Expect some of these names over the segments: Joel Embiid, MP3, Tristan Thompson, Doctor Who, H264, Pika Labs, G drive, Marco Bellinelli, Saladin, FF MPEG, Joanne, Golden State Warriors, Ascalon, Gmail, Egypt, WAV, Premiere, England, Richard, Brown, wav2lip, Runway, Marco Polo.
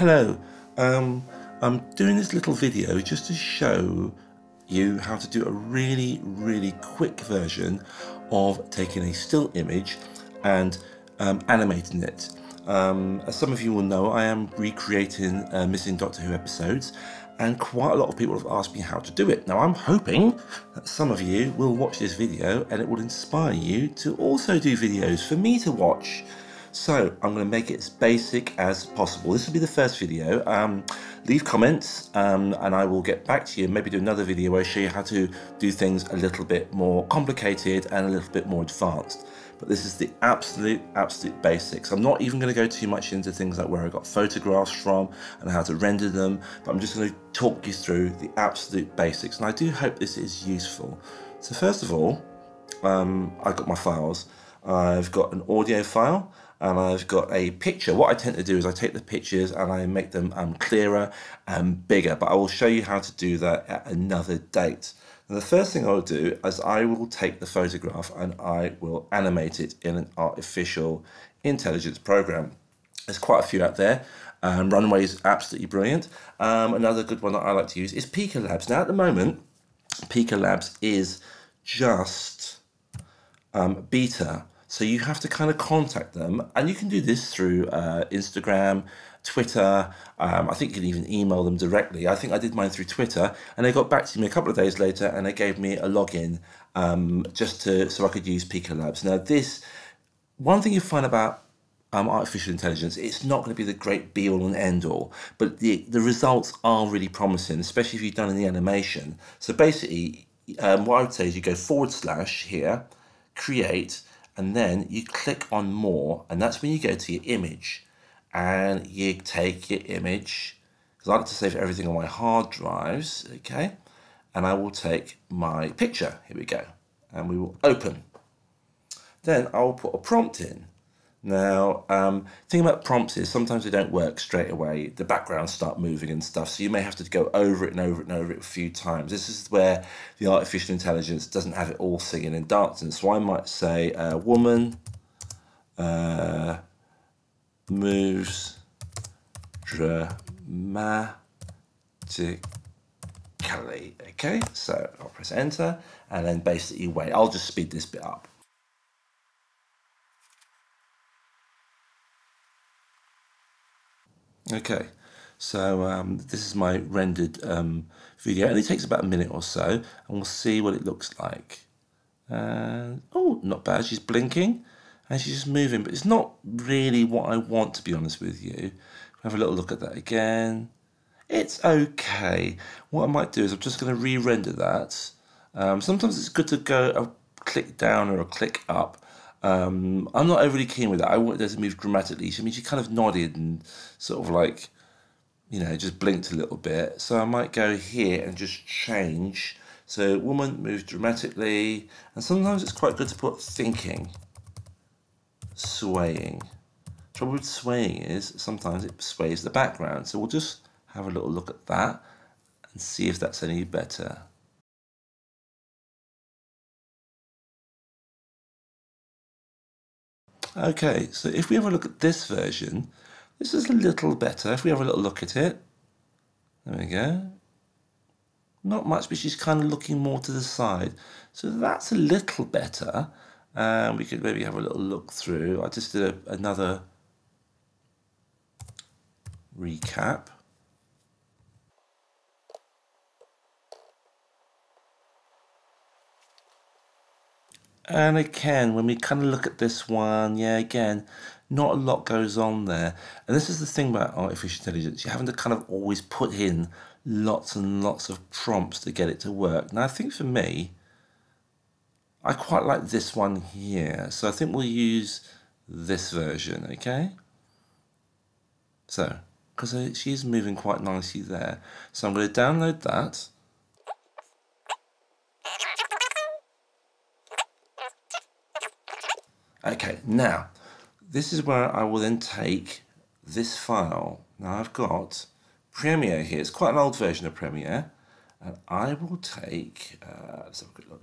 Hello, I'm doing this little video just to show you how to do a really quick version of taking a still image and animating it. As some of you will know, I am recreating missing Doctor Who episodes, and quite a lot of people have asked me how to do it. Now I'm hoping that some of you will watch this video and it will inspire you to also do videos for me to watch. So I'm going to make it as basic as possible. This will be the first video. Leave comments and I will get back to you and maybe do another video where I show you how to do things a little bit more complicated and a little bit more advanced. But this is the absolute basics. I'm not even going to go too much into things like where I got photographs from and how to render them, but I'm just going to talk you through the absolute basics. And I do hope this is useful. So first of all, I've got my files. I've got an audio file and I've got a picture. What I tend to do is I take the pictures and I make them clearer and bigger, but I will show you how to do that at another date. And the first thing I'll do is I will take the photograph and I will animate it in an artificial intelligence program. There's quite a few out there. Runway is absolutely brilliant. Another good one that I like to use is Pika Labs. Now at the moment, Pika Labs is just beta. So you have to kind of contact them, and you can do this through Instagram, Twitter. I think you can even email them directly. I think I did mine through Twitter, and they got back to me a couple of days later, and they gave me a login just so I could use Pika Labs. Now, this one thing you find about artificial intelligence, it's not going to be the great be-all and end-all, but the results are really promising, especially if you've done any animation. So basically, what I would say is you go / here, create. And then you click on more, and that's when you go to your image and you take your image, because I like to save everything on my hard drives, okay? And I will take my picture, here we go, and we will open. Then I'll put a prompt in. Now, thing about prompts is sometimes they don't work straight away. The backgrounds start moving and stuff, so you may have to go over it and over it and over it a few times. This is where the artificial intelligence doesn't have it all singing and dancing. So I might say, woman moves dramatically. Okay, so I'll press enter and then basically wait. I'll just speed this bit up. Okay, so this is my rendered video. It only takes about a minute or so, and we'll see what it looks like. Oh, not bad. She's blinking, and she's just moving, but it's not really what I want, to be honest with you. Have a little look at that again. It's okay. What I might do is I'm just going to re-render that. Sometimes it's good to go a click down or a click up. I'm not overly keen with that. I want it to move dramatically. I mean, she kind of nodded and sort of like, you know, just blinked a little bit. So I might go here and just change. So woman moves dramatically. And sometimes it's quite good to put thinking, swaying. Trouble with swaying is sometimes it sways the background. So we'll just have a little look at that and see if that's any better. Okay, so if we have a look at this version, this is a little better. If we have a little look at it, there we go. Not much, but she's kind of looking more to the side. So that's a little better. We could maybe have a little look through. I just did another recap. And again, when we kind of look at this one, yeah, again, not a lot goes on there. And this is the thing about artificial intelligence. You're having to kind of always put in lots and lots of prompts to get it to work. Now, I think for me, I quite like this one here. So I think we'll use this version, okay? So, because she's moving quite nicely there. So I'm going to download that. Okay, now, this is where I will then take this file. Now I've got Premiere here. It's quite an old version of Premiere. And I will take, let's have a quick look,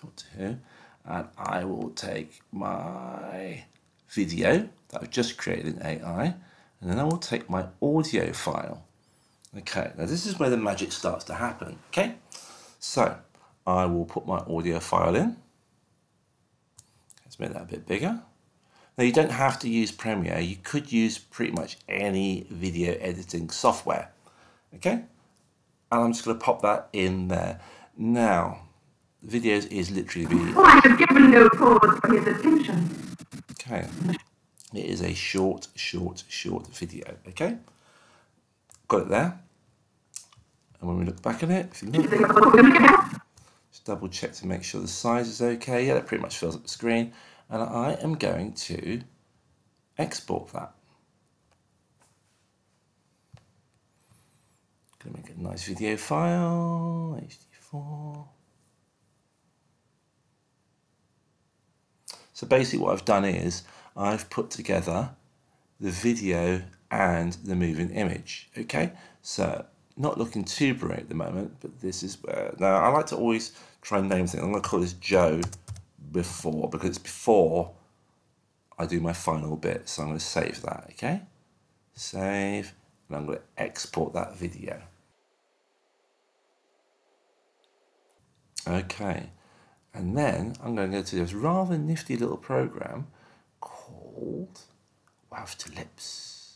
Doctor Who, and I will take my video that I've just created in AI, and then I will take my audio file. Okay, now this is where the magic starts to happen. Okay, so I will put my audio file in. Let's make that a bit bigger. Now you don't have to use Premiere, you could use pretty much any video editing software. Okay, and I'm just going to pop that in there. Now, the videos is literally being... Oh, I have given no cause for his attention. Okay, it is a short video, okay? Got it there. And when we look back at it, if you look, just double check to make sure the size is okay. Yeah, that pretty much fills up the screen. And I am going to export that. Gonna make a nice video file, H264. So basically what I've done is I've put together the video and the moving image. Okay, so not looking too bright at the moment, but this is where, now I like to always try and name things. I'm gonna call this Joe before, because it's before I do my final bit. So I'm gonna save that, okay? Save, and I'm gonna export that video. Okay, and then I'm gonna go to this rather nifty little program called Wav to Lips.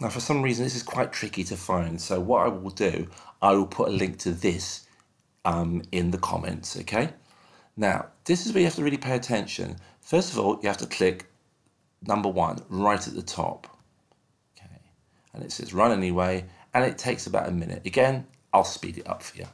Now for some reason this is quite tricky to find, so what I will do, I will put a link to this in the comments, okay? Now this is where you have to really pay attention. First of all, you have to click number 1 right at the top, okay? And it says run anyway, and it takes about a minute. Again, I'll speed it up for you.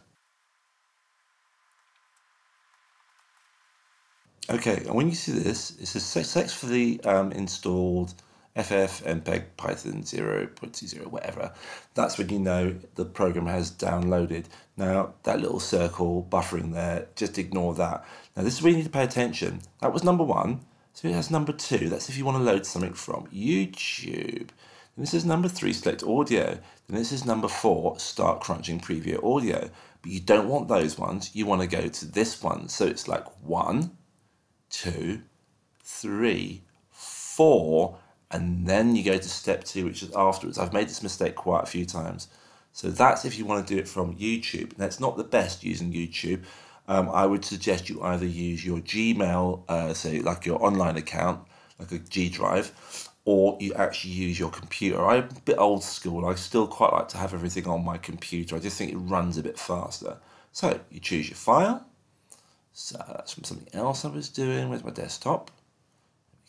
Okay, and when you see this, it says successfully installed FF MPEG Python 0.20 whatever. That's when you know the program has downloaded. Now that little circle buffering there, just ignore that. Now this is where you need to pay attention. That was number 1, so it has number 2. That's if you want to load something from YouTube. And this is number 3, select audio. Then this is number 4, start crunching preview audio. But you don't want those ones. You want to go to this one. So it's like 1, 2, 3, 4. And then you go to step 2, which is afterwards. I've made this mistake quite a few times. So that's if you want to do it from YouTube. That's not the best using YouTube. I would suggest you either use your Gmail, say like your online account, like a G drive, or you actually use your computer. I'm a bit old school. I still quite like to have everything on my computer. I just think it runs a bit faster. So you choose your file. So that's from something else I was doing. Where's my desktop?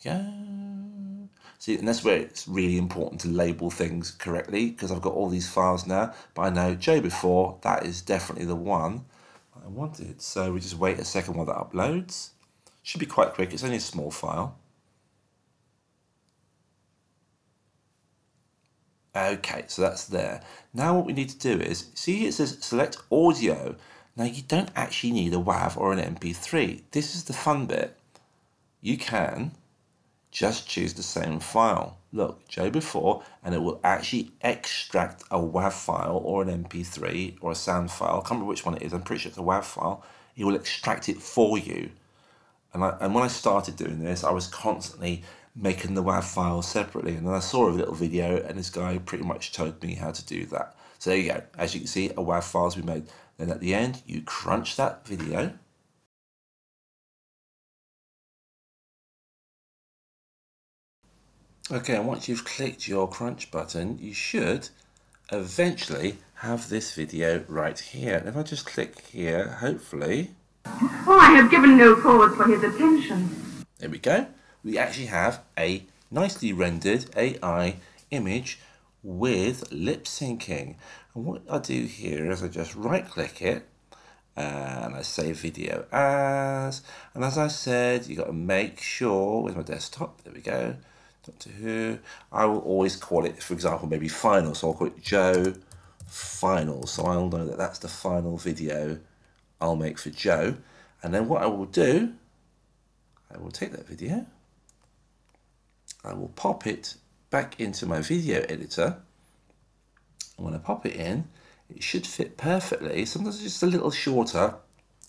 There we go. See, and that's where it's really important to label things correctly, because I've got all these files now, but I know Joe before, that is definitely the one I wanted. So we just wait a second while that uploads. Should be quite quick, it's only a small file. Okay, so that's there. Now what we need to do is, see it says select audio. Now you don't actually need a WAV or an MP3. This is the fun bit. You can just choose the same file. Look, Joe before, and it will actually extract a WAV file or an MP3 or a sound file. I can't remember which one it is. I'm pretty sure it's a WAV file. It will extract it for you. And when I started doing this, I was constantly making the WAV file separately. And then I saw a little video, and this guy pretty much told me how to do that. So there you go. As you can see, a WAV file has been made. Then at the end, you crunch that video. Okay, and once you've clicked your crunch button, you should eventually have this video right here. And if I just click here, hopefully... Oh, I have given no cause for his attention. There we go. We actually have a nicely rendered AI image with lip syncing. And what I do here is I just right-click it, and I save video as. And as I said, you've got to make sure, with my desktop, there we go, Doctor Who. I will always call it, for example, maybe final, so I'll call it Joe Final, so I'll know that that's the final video I'll make for Joe. And then what I will do, I will take that video, I will pop it back into my video editor, and when I pop it in, it should fit perfectly. Sometimes it's just a little shorter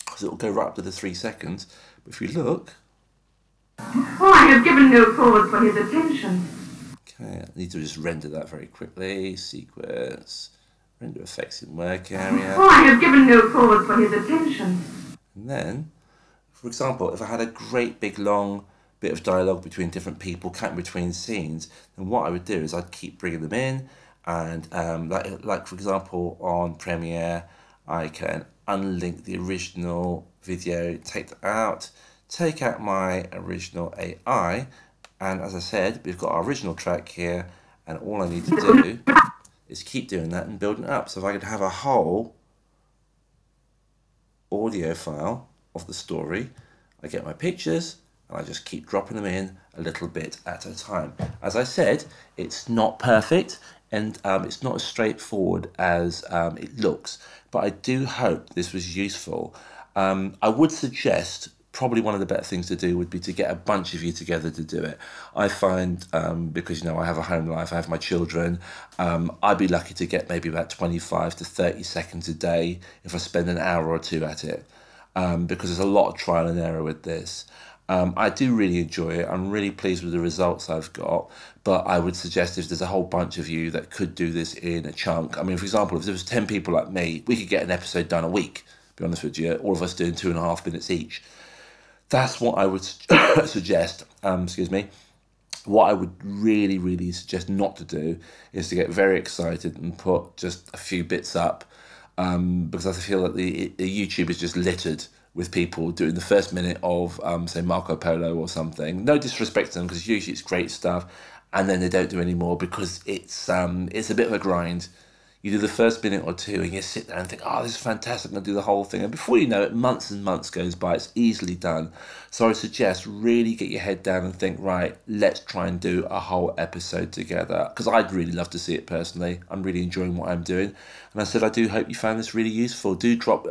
because it will go right up to the 3 seconds, but if you look, Oh, I have given no cause for his attention. Okay, I need to just render that very quickly. Sequence, render effects in work area. Oh, I have given no cause for his attention. And then, for example, if I had a great big long bit of dialogue between different people, cutting between scenes, then what I would do is I'd keep bringing them in, and like for example on Premiere, I can unlink the original video, take that out, take out my original AI, and as I said, we've got our original track here, and all I need to do is keep doing that and building it up. So if I could have a whole audio file of the story, I get my pictures, and I just keep dropping them in a little bit at a time. As I said, it's not perfect, and it's not as straightforward as it looks, but I do hope this was useful. I would suggest probably one of the better things to do would be to get a bunch of you together to do it. I find, because you know I have a home life, I have my children, I'd be lucky to get maybe about 25 to 30 seconds a day if I spend an hour or two at it, because there's a lot of trial and error with this. I do really enjoy it. I'm really pleased with the results I've got, but I would suggest if there's a whole bunch of you that could do this in a chunk. I mean, for example, if there was 10 people like me, we could get an episode done a week, to be honest with you, all of us doing 2.5 minutes each. That's what I would suggest, excuse me. What I would really, really suggest not to do is to get very excited and put just a few bits up, because I feel that the YouTube is just littered with people doing the first minute of, say, Marco Polo or something. No disrespect to them, because usually it's great stuff, and then they don't do any more because it's a bit of a grind. You do the first minute or two and you sit there and think, oh, this is fantastic, I'm going to do the whole thing. And before you know it, months and months goes by. It's easily done. So I suggest really get your head down and think, right, let's try and do a whole episode together, because I'd really love to see it personally. I'm really enjoying what I'm doing. And I said, I do hope you found this really useful. Do drop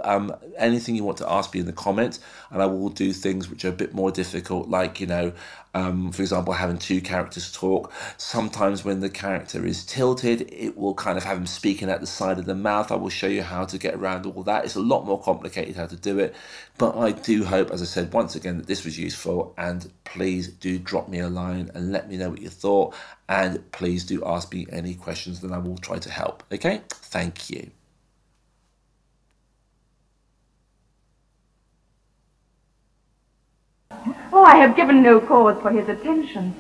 anything you want to ask me in the comments, and I will do things which are a bit more difficult, like, you know, for example, having two characters talk. Sometimes when the character is tilted, it will kind of have him speaking at the side of the mouth. I will show you how to get around all that. It's a lot more complicated how to do it, but I do hope, as I said once again, that this was useful, and please do drop me a line and let me know what you thought, and please do ask me any questions, then I will try to help. Okay, thank you. Oh, I have given no cause for his attention.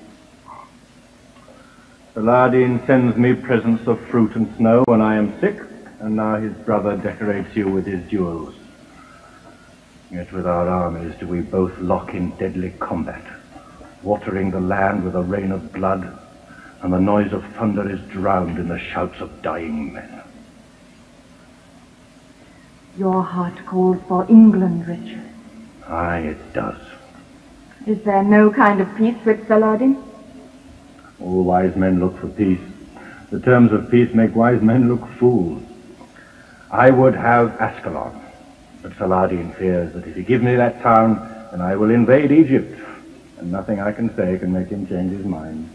Saladin sends me presents of fruit and snow when I am sick, and now his brother decorates you with his jewels. Yet with our armies do we both lock in deadly combat, watering the land with a rain of blood, and the noise of thunder is drowned in the shouts of dying men. Your heart calls for England, Richard. Aye, it does. Is there no kind of peace with Saladin? All wise men look for peace. The terms of peace make wise men look fools. I would have Ascalon, but Saladin fears that if you give me that town, then I will invade Egypt, and nothing I can say can make him change his mind.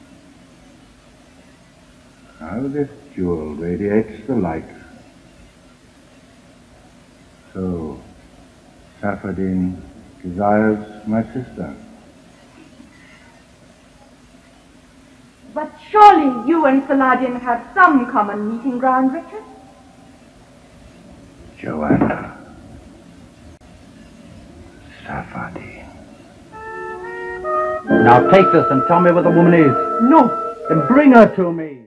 How this jewel radiates the light. So, Saladin desires my sister. But surely you and Saladin have some common meeting ground, Richard? Joanne. Saladin. Now take this and tell me where the woman is. No, then bring her to me.